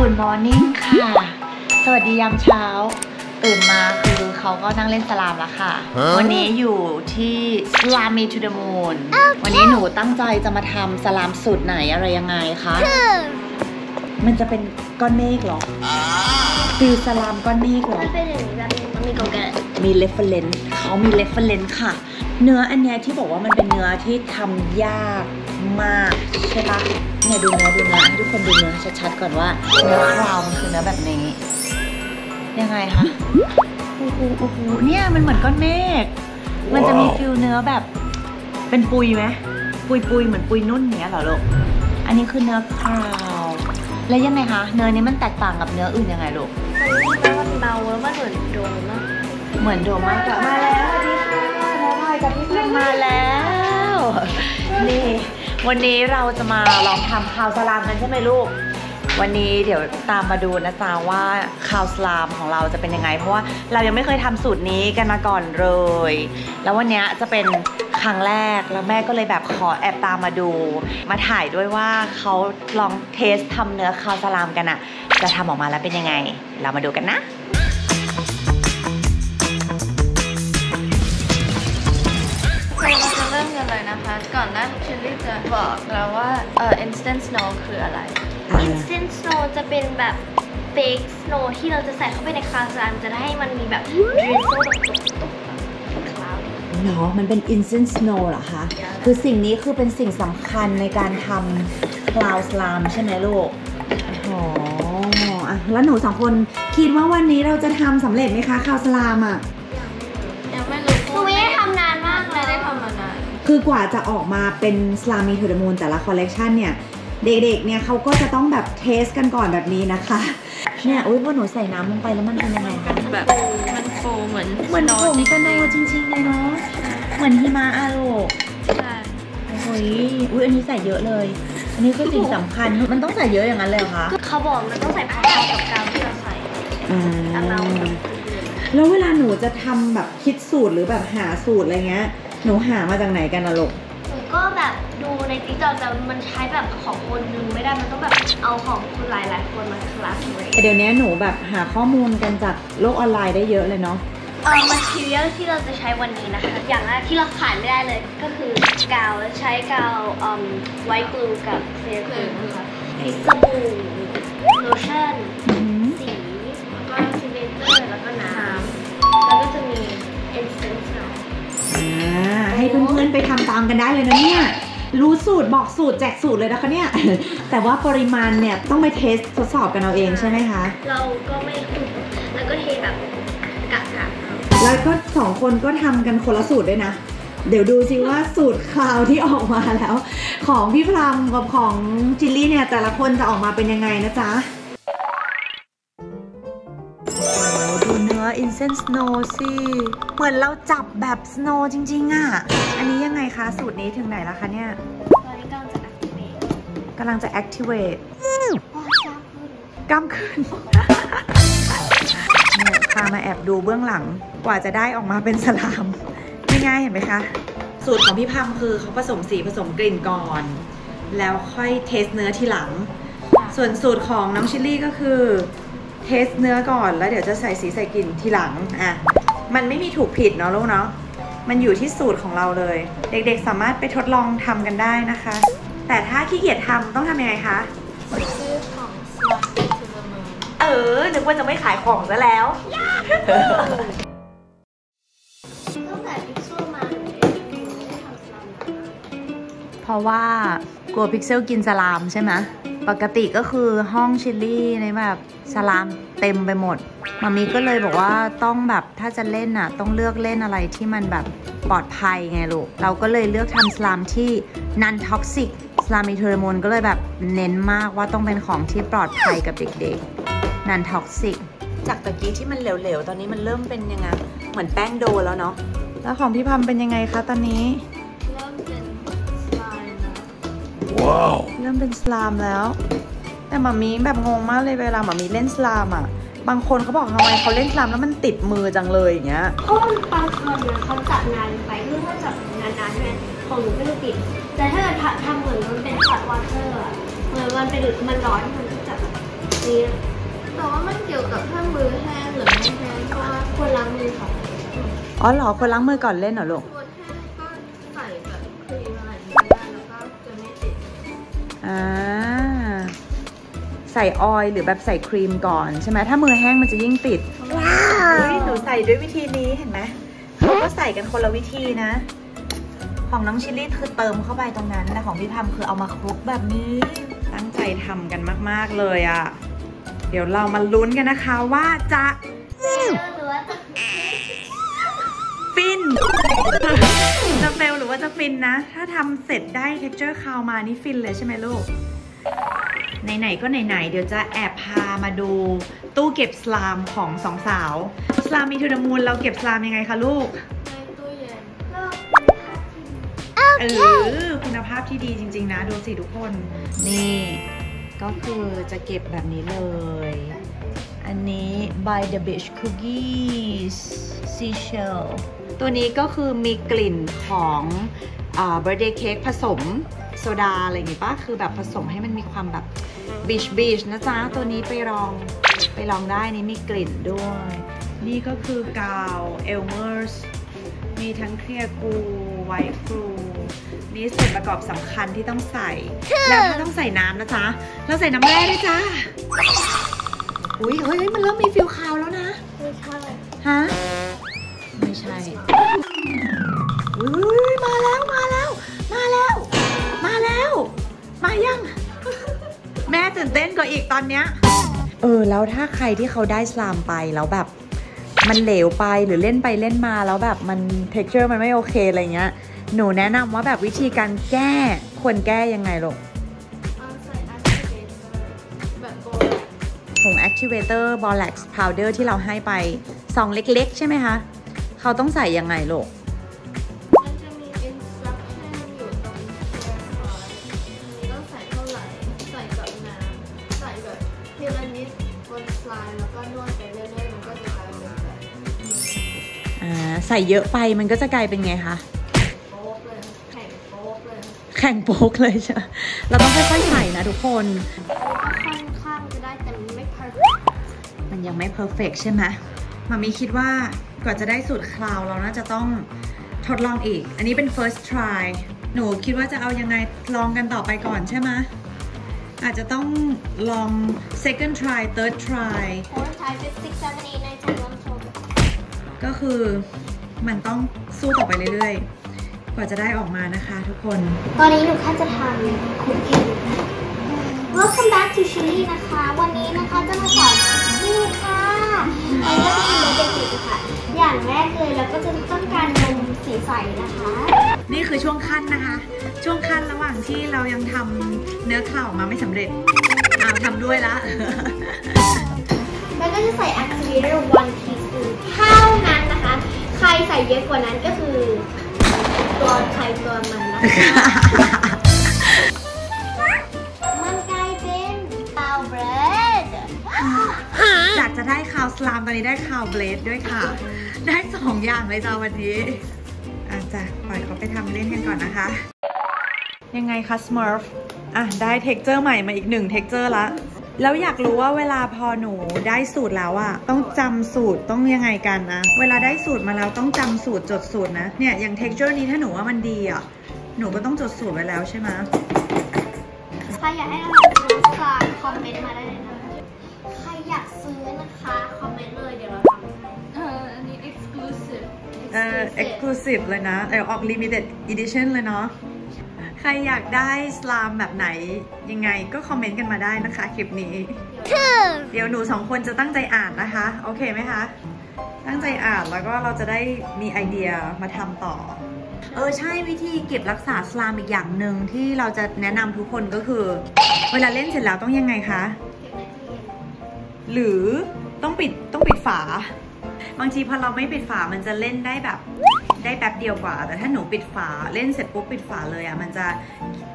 Good morning ค่ะสวัสดียามเช้าตื่นมาคือเขาก็นั่งเล่นสลามแล้วค่ะวันนี้อยู่ที่ Slime to the Moon วันนี้หนูตั้งใจจะมาทำสลามสูตรไหนอะไรยังไงคะมันจะเป็นก้อนเมฆหรอคือสลามก้อนเมฆหรอมีกองแกะมีเรฟเฟอเรนซ์เขามีเรฟเฟอเรนซ์ค่ะเนื้ออันนี้ที่บอกว่ามันเป็นเนื้อที่ทำยากมากใช่ปะเนี่ยดูเนื้อทุกคนดูเนื้อชัดๆก่อนว่าเนื้อเรามันคือเนื้อแบบนี้ยังไงคะโอ้โหเนี่ยมันเหมือนก้อนเมฆมันจะมีฟิลเนื้อแบบเป็นปุยไหมปุยเหมือนปุยนุ่นเนี้ยเหรอลูกอันนี้คือเนื้อคราวแล้วยังไงคะเนื้อนี้มันแตกต่างกับเนื้ออื่นยังไงลูกมันเบาแล้วมันเหมือนโดมมากกลับมาแล้วพี่ค่ะกับพี่ค่ะมาแล้วนี่วันนี้เราจะมาลองทำคาวสลามกันใช่ไหมลูกวันนี้เดี๋ยวตามมาดูนะจ๊ะว่าคาวสลามของเราจะเป็นยังไงเพราะว่าเรายังไม่เคยทำสูตรนี้กันมาก่อนเลยแล้ววันนี้จะเป็นครั้งแรกแล้วแม่ก็เลยแบบขอแอบตามมาดูมาถ่ายด้วยว่าเขาลองเทสทำเนื้อคาวสลามกันอะจะทำออกมาแล้วเป็นยังไงเรามาดูกันนะเริ่มกันเลยนะคะก่อนหน้าเชอรี่จะบอกเราว่าinstant snow คืออะไร instant snow จะเป็นแบบbaked snow ที่เราจะใส่เข้าไปในคาวสลามจะให้มันมีแบบ drizzle ตกเนาะมันเป็น instant snow เหรอคะ yeah. คือสิ่งนี้คือเป็นสิ่งสำคัญในการทำ Cloud Slime ใช่ไหมลูกอ๋อแล้วหนูสองคนคิดว่าวันนี้เราจะทำสำเร็จไหมคะ Cloud Slime อ่ะยังไม่รู้หนูไม่ได้ทำนานมากเลยได้ทำมานานคือกว่าจะออกมาเป็น Slime to the Moon แต่ละ collection เนี่ยเด็กๆเนี่ยเขาก็จะต้องแบบเทสกันก่อนแบบนี้นะคะเนี่ยอุ้ยพอหนูใส่น้ำลงไปแล้วมันเป็นยังไงคะแบบมันโฟเหมือนโฟมกันในจริงๆเลยเนาะเหมือนหิมะอะลูกใช่โอ้ยอุ้ยอันนี้ใส่เยอะเลยอันนี้คือสิ่งสำคัญมันต้องใส่เยอะอย่างนั้นเลยคะเขาบอกมันต้องใส่พอกับกาวที่เราใส่แล้วเวลาหนูจะทำแบบคิดสูตรหรือแบบหาสูตรอะไรเงี้ยหนูหามาจากไหนกันอะลูกก็แบบดูในติ๊กต็อกแต่มันใช้แบบของคนนึงไม่ได้มันต้องแบบเอาของคนหลายคนมาคลาสเลยเดี๋ยวนี้หนูแบบหาข้อมูลกันจากโลกออนไลน์ได้เยอะเลยเนาะmaterial ที่เราจะใช้วันนี้นะคะอย่างแรกที่เราขาดไม่ได้เลยก็คือกาวแล้วใช้กาวไวท์กลูกับเซรั่มนะคะสบู่โลชั่นสีแล้วก็ซิลิเตอร์แล้วก็น้ำแล้วก็จะมี instant snowให้เพื่อนๆไปทำตามกันได้เลยนะเนี่ยรู้สูตรบอกสูตรแจกสูตรเลยนะคะเนี่ยแต่ว่าปริมาณเนี่ยต้องไปเทสทดสอบกันเอาเองใช่ไหมคะเราก็ไม่คุ้นแล้วก็เทแบบกะๆแล้วก็สองคนก็ทำกันคนละสูตรด้วยนะเดี๋ยวดูซิว่าสูตรคราวที่ออกมาแล้วของพี่พรามกับของจิลลี่เนี่ยแต่ละคนจะออกมาเป็นยังไงนะจ๊ะดูเนื้อ instant snow สิเหมือนเราจับแบบ snow จริงๆอ่ะอันนี้ยังไงคะสูตรนี้ถึงไหนแล้วคะเนี่ยตอนนี้กำลังจะ activate กล้ามขึ้นเนี่ยพามาแอบดูเบื้องหลังกว่าจะได้ออกมาเป็นสลามง่ายๆเห็นไหมคะสูตรของพี่พรามคือเขาผสมสีผสมกลิ่นก่อนแล้วค่อยเทสเนื้อทีหลังส่วนสูตรของน้องชิลลี่ก็คือเทสเนื้อก่อนแล้วเดี๋ยวจะใส่สีใส่กลิ่นทีหลังอ่ะมันไม่มีถูกผิดเนาะลูกเนาะมันอยู่ที่สูตรของเราเลยเด็กๆสามารถไปทดลองทำกันได้นะคะแต่ถ้าขี้เกียจทำต้องทำยังไงคะซื้อของนึกว่าจะไม่ขายของซะแล้วต้องใส่พิกเซลมาเพราะว่ากลัวพิกเซลกินสลามใช่ไหมปกติก็คือห้องชิลลี่ในแบบสลามเต็มไปหมดมามีก็เลยบอกว่าต้องแบบถ้าจะเล่นน่ะต้องเลือกเล่นอะไรที่มันแบบปลอดภัยไงลูกเราก็เลยเลือกทำสลามที่ non toxic สลามมีเทอร์โมนก็เลยแบบเน้นมากว่าต้องเป็นของที่ปลอดภัยกับเด็กๆ non toxic จากตะกี้ที่มันเหลวๆตอนนี้มันเริ่มเป็นยังไงเหมือนแป้งโดแล้วเนาะแล้วของพี่พรามเป็นยังไงคะตอนนี้เริ่มเป็นสลามแล้วแต่หมามีแบบงงมากเลยเวลาหมามีเล่นสลามอ่ะบางคนเขาบอกทำไมเขาเล่นสลามแล้วมันติดมือจังเลยอย่างเงี้ยเพราะมันปาชอนเนี่ยเขาจับงานไปเรื่องว่าจับงานนั้นเนี่ยของหนูไม่ได้ติดแต่ถ้าเราทำเหมือนมันเป็น hot water เหมือนมันเป็นมันร้อนมันจับ นี้แต่ว่ามันเกี่ยวกับถ้ามือแห้งหรือไม่แห้งเพราะว่าควรล้างมือก่อนอ๋อเหรอควรล้างมือก่อนเล่นเหรอลูกส่วนแห้งก็ใส่แบบครีมอะไรก็ได้แล้วก็จะไม่ติดใส่ออยล์หรือแบบใส่ครีมก่อนใช่ไหมถ้ามือแห้งมันจะยิ่งติดว้าวหนูใส่ด้วยวิธีนี้เห็นไหมเขาก็ใส่กันคนละวิธีนะของน้องชิลลี่คือเติมเข้าไปตรงนั้นแต่ของพี่พำคือเอามาคลุกแบบนี้ตั้งใจทำกันมากๆเลยอ่ะเดี๋ยวเรามาลุ้นกันนะคะว่าจะฟินจะเฟลหรือว่าจะฟินนะถ้าทำเสร็จได้ texture คาวมานี่ฟินเลยใช่ไหมลูกไหนๆก็ไหนๆเดี๋ยวจะแอบพามาดูตู้เก็บสลามของสองสาวสลามมีทูดมูลเราเก็บสลามยังไงคะลูกคุณภาพที่ดีจริงๆนะดูสิทุกคนนี่ก็คือจะเก็บแบบนี้เลยอันนี้ by the beach cookies seashell ตัวนี้ก็คือมีกลิ่นของbirthday cake ผสมโซดาอะไรอย่างงี้ป่ะคือแบบผสมให้มันมีความแบบบีชนะจ๊ะตัวนี้ไปลองได้นี่มีกลิ่นด้วยนี่ก็คือกาว Elmer's มีทั้งเคลียร์กูไวท์กูนี่ส่วนประกอบสำคัญที่ต้องใส่แล้วก็ต้องใส่น้ำนะจ๊ะเราใส่น้ำแร่ด้วยจ้าอุ้ยเฮ้ยมันเริ่มมีฟิลคาวแล้วนะไม่ใช่ฮะไม่ใช่อุ้ยมาแล้วยังแม่ตื่นเต้นกว่าอีกตอนเนี้ยแล้วถ้าใครที่เขาได้สลามไปแล้วแบบมันเหลวไปหรือเล่นไปเล่นมาแล้วแบบมัน texture มันไม่โอเคอะไรเงี้ยหนูแนะนำว่าแบบวิธีการแก้ควรแก้ยังไงลูกใส่ activator แบบโบลักของ activator borax powder ที่เราให้ไปซองเล็กๆใช่ไหมคะเขาต้องใส่ยังไงลูกมันจะมี instruction อยู่ตรงนี้ต้องใส่เท่าไหร่ใส่กับน้ำใส่แบบทีละนิดบนสไลด์แล้วก็นวดไปเรื่อยๆมันก็จะกลายเป็นแบบใส่เยอะไปมันก็จะกลายเป็นไงคะแข่งโป๊กเลยใช่เราต้องค่อยๆใส่นะทุกคนค่อนข้างจะได้แต่มันไม่ perfect มันยังไม่ perfect ใช่ไหมมามีคิดว่ากว่าจะได้สูตรคลาวเราน่าจะต้องทดลองอีกอันนี้เป็น first try หนูคิดว่าจะเอายังไงลองกันต่อไปก่อนใช่ไหมอาจจะต้องลอง second try third try ก็คือมันต้องสู้ต่อไปเรื่อยๆกว่าจะได้ออกมานะคะทุกคนตอนนี้หนูแค่จะทำคุกกี้ Welcome back to Chili นะคะวันนี้นะคะจะมาสอนคุกกี้ค่ะเราก็จะทำเบสิกค่ะอย่างแรกเลยเราก็จะต้องการนมสีใสนะคะนี่คือช่วงขั้นนะคะช่วงขั้นระหว่างที่เรายังทำเนื้อคาวออกมาไม่สำเร็จทำด้วยละแล้วก็จะใส่ activator 1 teaspoon เท่านั้นนะคะใครใส่เยอะกว่านั้นก็คือตัวใครตัวมันนะคะมันกลายเป็นคาวเบรดจากจะได้คาวสลามตอนนี้ได้คาวเบรดด้วยค่ะได้2อย่างเลยจ้าวันนี้อาจจะปล่อยเขาไปทำเล่นกันก่อนนะคะยังไงคะสมาร์ฟได้เท็กเจอร์ใหม่มาอีก1เท็กเจอร์ละแล้วอยากรู้ว่าเวลาพอหนูได้สูตรแล้วอะต้องจำสูตรต้องยังไงกันนะเวลาได้สูตรมาแล้วต้องจำสูตรจดสูตรนะเนี่ยอย่าง texture นี้ถ้าหนูว่ามันดีอะหนูก็ต้องจดสูตรไว้แล้วใช่ไหมใครอยากให้เราทำก็คอมเมนต์มาได้เลยนะใครอยากซื้อนะคะคอมเมนต์เลยเดี๋ยวเราทำให้อันนี้ exclusive exclusive เลยนะออก limited edition เลยเนาะใครอยากได้สลามแบบไหนยังไงก็คอมเมนต์กันมาได้นะคะคลิปนี้เดี๋ยวหนู2คนจะตั้งใจอ่านนะคะโอเคไหมคะตั้งใจอ่านแล้วก็เราจะได้มีไอเดียมาทำต่อใช่วิธีเก็บรักษาสลามอีกอย่างหนึ่งที่เราจะแนะนำทุกคนก็คือเวลาเล่นเสร็จแล้วต้องยังไงคะหรือต้องปิดฝาบางทีพอเราไม่ปิดฝามันจะเล่นได้แบบได้แป๊บเดียวกว่าแต่ถ้าหนูปิดฝาเล่นเสร็จปุ๊บปิดฝาเลยอ่ะมันจะ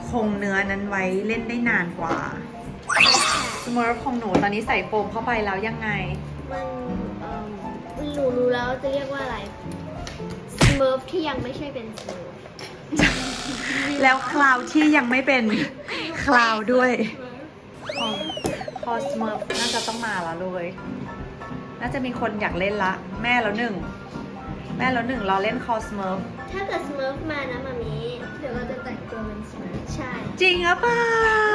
คงเนื้อนั้นไว้เล่นได้นานกว่าสมอลล์ของหนูตอนนี้ใส่โฟมเข้าไปแล้วยังไงมันหนูรู้แล้วจะเรียกว่าอะไรสมอลล์ที่ยังไม่ใช่เป็นสมอลล์แล้วคลาวที่ยังไม่เป็นคลาวด้วย พอสเมิร์ฟน่าจะต้องมาแล้วเลยน่าจะมีคนอยากเล่นละแม่แล้วหนึ่งรอเล่นคอสเมิร์ฟถ้าเกิดสเมิร์ฟมานะมามีเดี๋ยวเราจะแต่งตัวเป็นสเมิร์ฟใช่จริงหรือเปล่าเร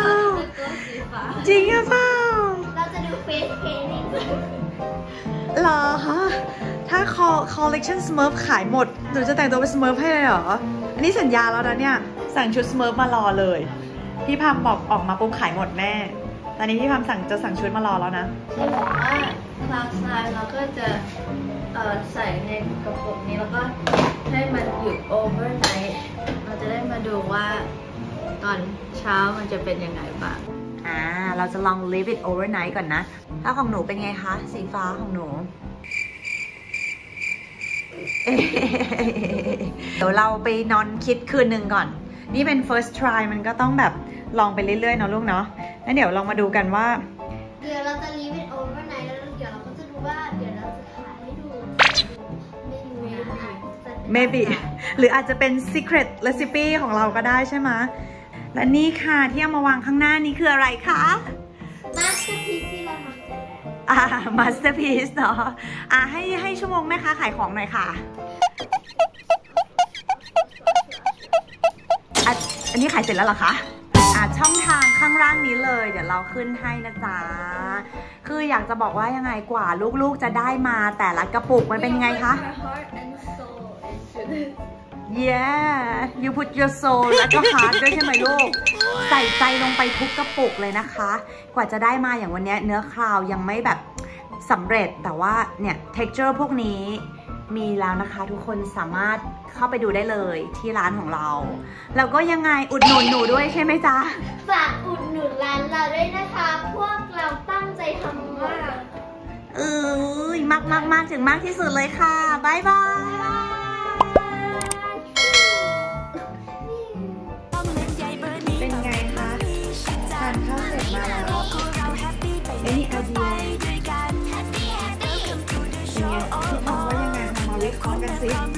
าจะดูเฟซเกมมิ่งหรอฮะถ้าคอลเลคชั่นสเมิร์ฟขายหมดหนูจะแต่งตัวเป็นสเมิร์ฟให้เลยเหรออันนี้สัญญาแล้วนะเนี่ยสั่งชุดสเมิร์ฟมารอเลยพี่พามบอกออกมาปุ๊บขายหมดแน่ตอนนี้พี่พามจะสั่งชุดมารอแล้วนะจะบอกว่าCloud Slimeเราก็จะใส่ในกระปุกนี้แล้วก็ให้มันหยุด overnight เราจะได้มาดูว่าตอนเช้ามันจะเป็นยังไงบ้างเราจะลอง leave it overnight ก่อนนะถ้าของหนูเป็นไงคะสีฟ้าของหนูเดี๋ยวเราไปนอนคิดคืนหนึ่งก่อนนี่เป็น first try มันก็ต้องแบบลองไปเรื่อยๆเนาะลูกเนาะงั้นเดี๋ยวลองมาดูกันว่าเดี๋ยวเราจะ leave it overnight แล้วเดี๋ยวเราก็จะดูว่าเดี๋ยวเราจะขายให้ดูไม่รู้นะ maybe หรืออาจจะเป็น secret recipe ของเราก็ได้ใช่ไหมและนี่ค่ะที่เอามาวางข้างหน้านี้คืออะไรคะ masterpiece ที่เราทำmasterpiece เนาะให้ชั่วโมงแม่ค้าขายของหน่อยค่ะอันนี้ขายเสร็จแล้วเหรอคะช่องทางข้างล่างนี้เลยเดี๋ยวเราขึ้นให้นะจ๊ะคืออยากจะบอกว่ายังไงกว่าลูกๆจะได้มาแต่ละกระปุกมันเป็นยังไงคะ yeah you put your soul แล้วก็ heart ด้วยใช่ไหมลูกใส่ใจลงไปทุกกระปุกเลยนะคะกว่าจะได้มาอย่างวันนี้เนื้อคราวยังไม่แบบสำเร็จแต่ว่าเนี่ย texture พวกนี้มีแล้วนะคะทุกคนสามารถเข้าไปดูได้เลยที่ร้านของเราแล้วก็ยังไงอุดหนุนหนูด้วยใช่ไหมจ๊ะฝากอุดหนุนร้านเราด้วยนะคะพวกเราตั้งใจทำมากมากถึงมากที่สุดเลยค่ะบ๊ายบายเป็นไงคะทานข้าวเสร็จมาแล้วนี่ไอเดียเป็นไงพี่ออกว่ายังไงมาเล็กคอกันสิ